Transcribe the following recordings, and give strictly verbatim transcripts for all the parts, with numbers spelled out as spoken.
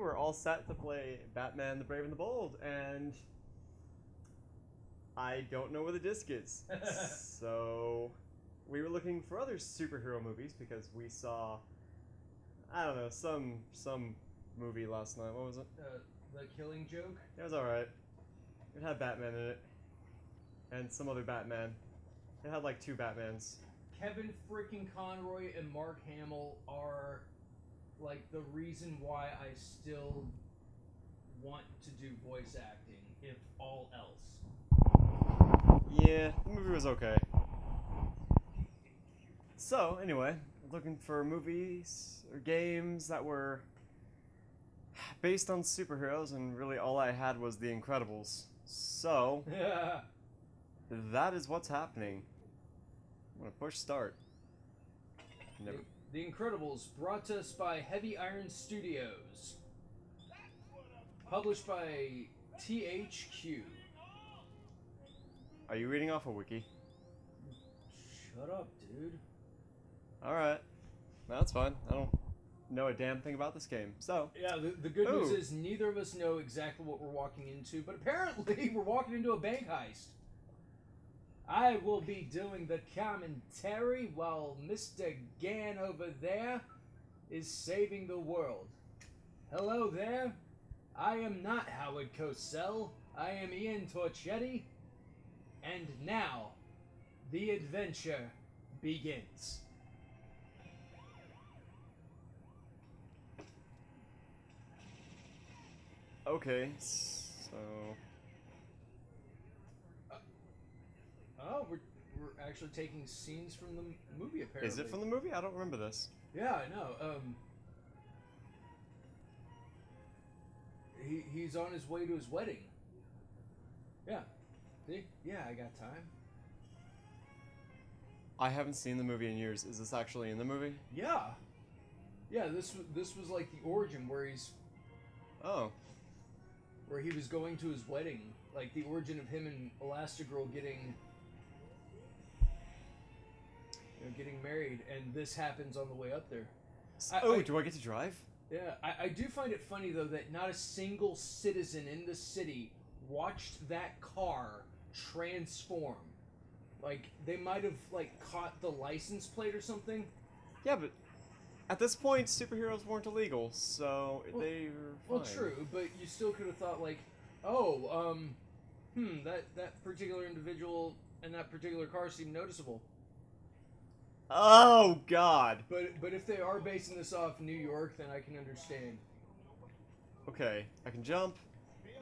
were all set to play Batman the Brave and the Bold, and I don't know where the disc is. So we were looking for other superhero movies because we saw, I don't know, some some movie last night. What was it? Uh, the Killing Joke? It was alright. It had Batman in it. And some other Batman. It had like two Batmans. Kevin freaking Conroy and Mark Hamill are like the reason why I still want to do voice acting, if all else. Yeah, the movie was okay. So, anyway, looking for movies or games that were based on superheroes, and really all I had was The Incredibles. So, yeah. That is what's happening. I'm gonna push start. Never. The Incredibles, brought to us by Heavy Iron Studios. Published by T H Q. Are you reading off a wiki? Shut up, dude. Alright. No, that's fine. I don't know a damn thing about this game, so... Yeah, the, the good Ooh. news is neither of us know exactly what we're walking into, but apparently we're walking into a bank heist. I will be doing the commentary while Mister Gann over there is saving the world. Hello there. I am not Howard Cosell. I am Ian Torchetti. And now, the adventure begins. Okay, so... Oh, we're, we're actually taking scenes from the movie, apparently. Is it from the movie? I don't remember this. Yeah, I know. Um, he, he's on his way to his wedding. Yeah. See? Yeah, I got time. I haven't seen the movie in years. Is this actually in the movie? Yeah. Yeah, this, this was like the origin where he's... Oh. Where he was going to his wedding. Like, the origin of him and Elastigirl getting... getting married, and this happens on the way up there. I, oh, I, do I get to drive? Yeah, I, I do find it funny, though, that not a single citizen in the city watched that car transform. Like, they might have, like, caught the license plate or something. Yeah, but at this point, superheroes weren't illegal, so well, they were fine. Well, true, but you still could have thought, like, oh, um, hmm, that, that particular individual and that particular car seemed noticeable. Oh God! But but if they are basing this off New York, then I can understand. Okay, I can jump.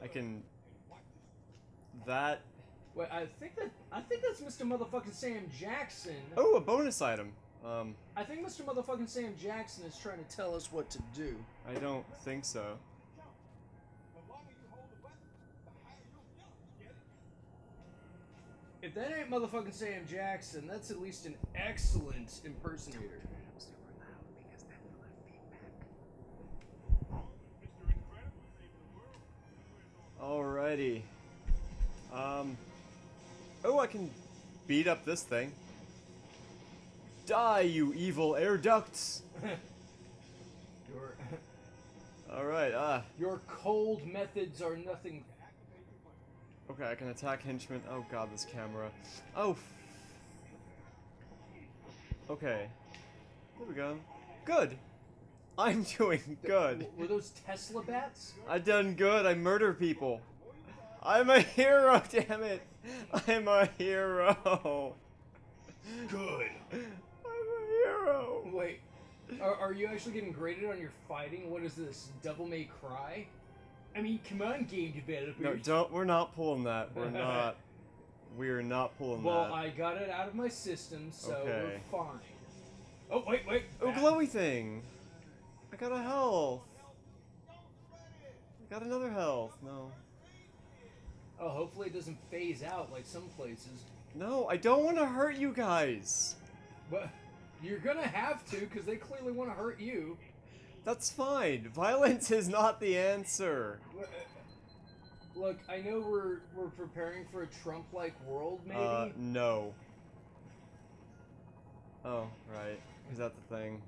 I can. That. Wait, I think that I think that's Mister Motherfucking Sam Jackson. Oh, a bonus item. Um. I think Mister Motherfucking Sam Jackson is trying to tell us what to do. I don't think so. If that ain't motherfucking Sam Jackson, that's at least an excellent impersonator. Alrighty. Um. Oh, I can beat up this thing. Die, you evil air ducts! Alright, ah. Uh. Your cold methods are nothing. Okay, I can attack henchmen. Oh god, this camera. Oh! Okay. There we go. Good! I'm doing good! Were those Tesla bats? I done good, I murder people! I'm a hero, damn it! I'm a hero! Good! I'm a hero! Wait, are, are you actually getting graded on your fighting? What is this, Devil May Cry? I mean, come on, game developers. No, don't. We're not pulling that. We're not. We're not pulling well, that. Well, I got it out of my system, so okay. We're fine. Oh, wait, wait. Oh, glowy thing. I got a health. I got another health. No. Oh, hopefully it doesn't phase out like some places. No, I don't want to hurt you guys. But you're going to have to, because they clearly want to hurt you. That's fine. Violence is not the answer. Look, I know we're we're preparing for a Trump-like world, maybe. Uh, no. Oh, right. Is that the thing?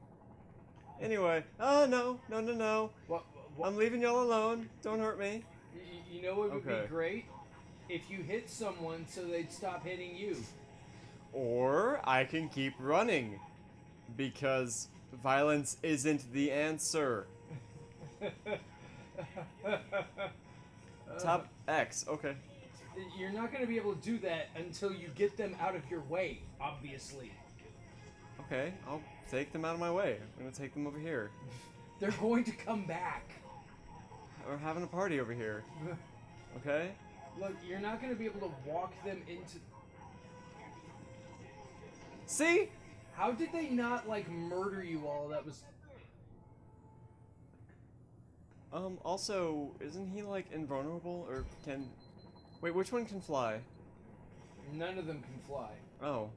Anyway, oh no, no, no, no. What? I'm leaving y'all alone. Don't hurt me. You, you know what would okay. be great? If you hit someone so they'd stop hitting you. Or I can keep running. Because violence isn't the answer. Top X, okay. You're not going to be able to do that until you get them out of your way, obviously. Okay, I'll take them out of my way. I'm going to take them over here. They're going to come back. We're having a party over here. Okay? Look, you're not going to be able to walk them into... See? How did they not, like, murder you all? That was... Um, also, isn't he, like, invulnerable? Or can... Wait, which one can fly? None of them can fly. Oh.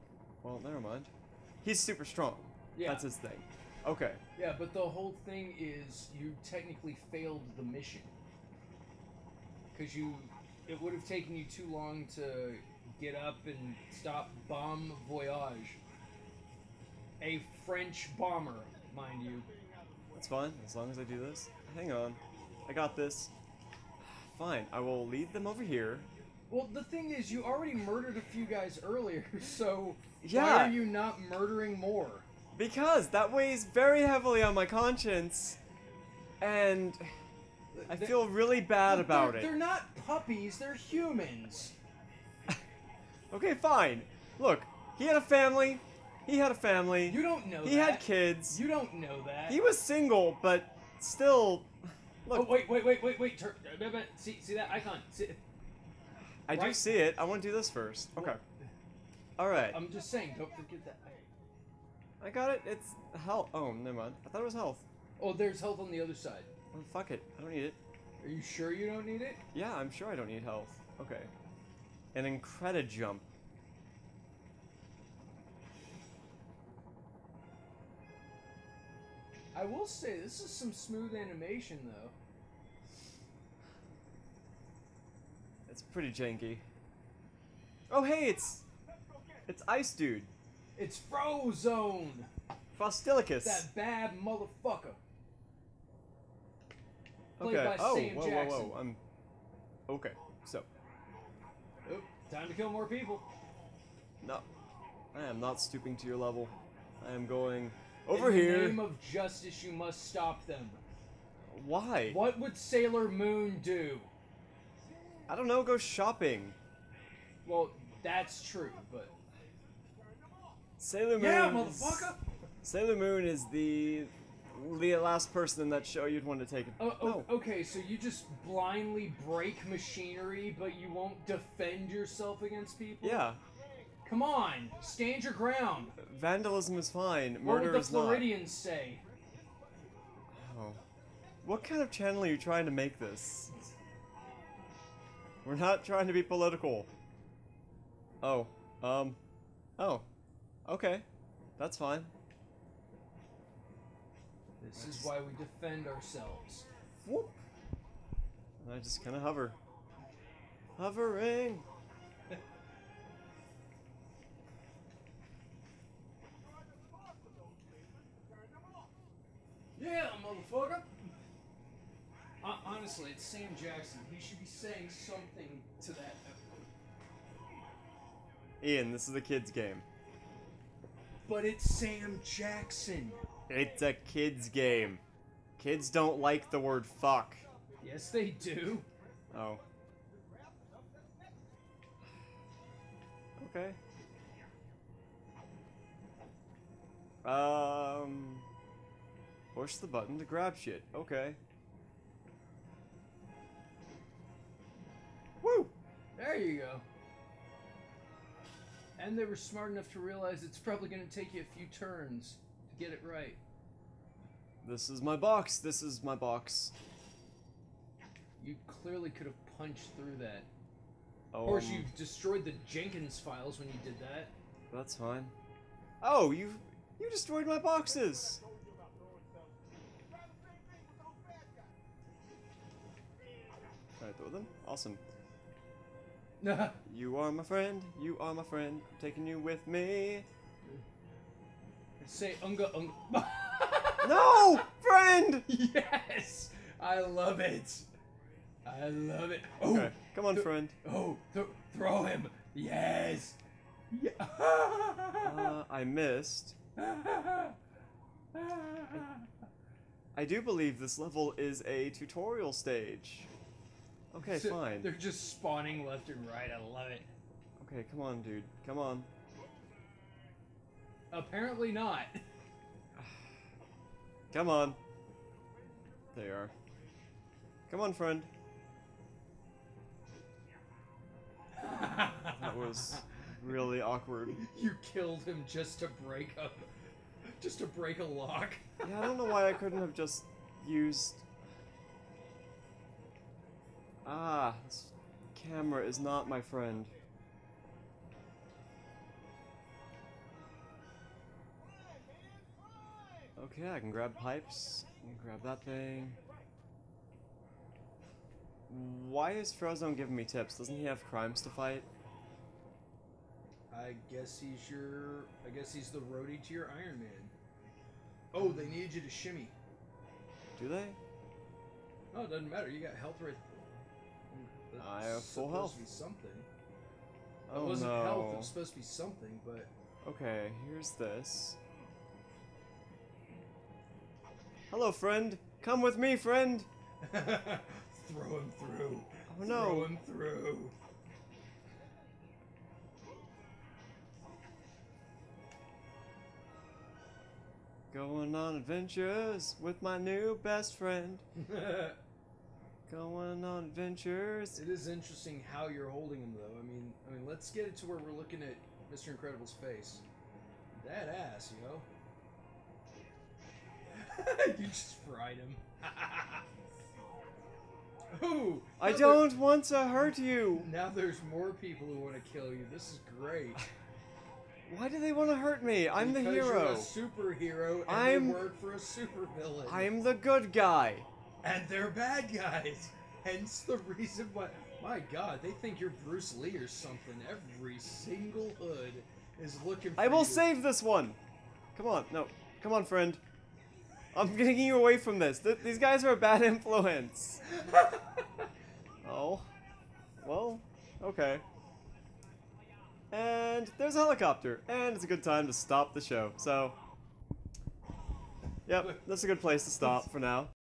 Well, never mind. He's super strong. Yeah. That's his thing. Okay. Yeah, but the whole thing is you technically failed the mission. Because you... It would have taken you too long to get up and stop Bomb Voyage. A French bomber, mind you. That's fine, as long as I do this. Hang on. I got this. Fine, I will lead them over here. Well, the thing is, you already murdered a few guys earlier, so yeah. Why are you not murdering more? Because that weighs very heavily on my conscience, and I they, feel really bad about they're, it. They're not puppies, they're humans. Okay, fine. Look, he had a family. He had a family. You don't know that. He had kids. You don't know that. He was single, but still... Look. Oh, wait, wait, wait, wait, wait. See, see that icon? See it. I right? do see it. I want to do this first. Okay. All right. I'm just saying, don't forget that. I got it. It's health. Oh, never mind. I thought it was health. Oh, there's health on the other side. Oh, fuck it. I don't need it. Are you sure you don't need it? Yeah, I'm sure I don't need health. Okay. An Incredi-jump. I will say, this is some smooth animation, though. It's pretty janky. Oh, hey, it's... It's Ice Dude. It's Frozone. Frostilicus. That bad motherfucker. Played okay. by oh, Sam whoa, Jackson. whoa, whoa. I'm... Okay, so... Oop, time to kill more people. No. I am not stooping to your level. I am going... Over here. In the name of justice, you must stop them. Why? What would Sailor Moon do? I don't know, go shopping. Well, that's true, but... Sailor Moon Yeah, motherfucker! Sailor Moon is the... the last person in that show you'd want to take... Uh, oh, no. Okay, so you just blindly break machinery, but you won't defend yourself against people? Yeah. Come on, stand your ground. Vandalism is fine. Murder is not. What would the Floridians say? Oh. What kind of channel are you trying to make this? We're not trying to be political. Oh. Um. Oh. Okay. That's fine. This is why we defend ourselves. Whoop. And I just kind of hover. Hovering. Yeah, motherfucker! Uh, honestly, it's Sam Jackson. He should be saying something to that. Ian, this is a kid's game. But it's Sam Jackson. It's a kid's game. Kids don't like the word fuck. Yes, they do. Oh. Okay. Um... Push the button to grab shit. Okay. Woo! There you go. And they were smart enough to realize it's probably going to take you a few turns to get it right. This is my box. This is my box. You clearly could have punched through that. Um, of course, you destroyed the Jenkins files when you did that. That's fine. Oh, you you destroyed my boxes! Throw them. Awesome. You are my friend. You are my friend. I'm taking you with me. Say unga unga. No! Friend! Yes! I love it. I love it. Oh, okay. Come on, friend. Oh, th throw him. Yes. Yeah. uh, I missed. I, I do believe this level is a tutorial stage. Okay, so fine. They're just spawning left and right. I love it. Okay, come on, dude. Come on. Apparently not. Come on. There you are. Come on, friend. That was really awkward. You killed him just to break up. Just to break a lock. Yeah, I don't know why I couldn't have just used... Ah, this camera is not my friend. Okay, I can grab pipes. I can grab that thing. Why is Frozone giving me tips? Doesn't he have crimes to fight? I guess he's your... I guess he's the roadie to your Iron Man. Oh, they needed you to shimmy. Do they? No, it doesn't matter. You got health right... I have full health. Supposed to be something. Oh, it wasn't no. health. It was supposed to be something, but... Okay, here's this. Hello, friend. Come with me, friend. Throw him through. Oh no. Throw him through. Going on adventures with my new best friend. Going on adventures. It is interesting how you're holding him, though. I mean, I mean, let's get it to where we're looking at Mister Incredible's face. That ass, yo. You just fried him. Ooh, I don't want to hurt you. Now there's more people who want to kill you. This is great. Why do they want to hurt me? I'm because the hero. You're a superhero. And I'm word for a supervillain. I'm the good guy. And they're bad guys. Hence the reason why. My God, they think you're Bruce Lee or something. Every single hood is looking. For I will you. Save this one. Come on, no, come on, friend. I'm getting you away from this. Th these guys are a bad influence. Oh. Well, okay. And there's a helicopter. And it's a good time to stop the show. So, yep, that's a good place to stop for now.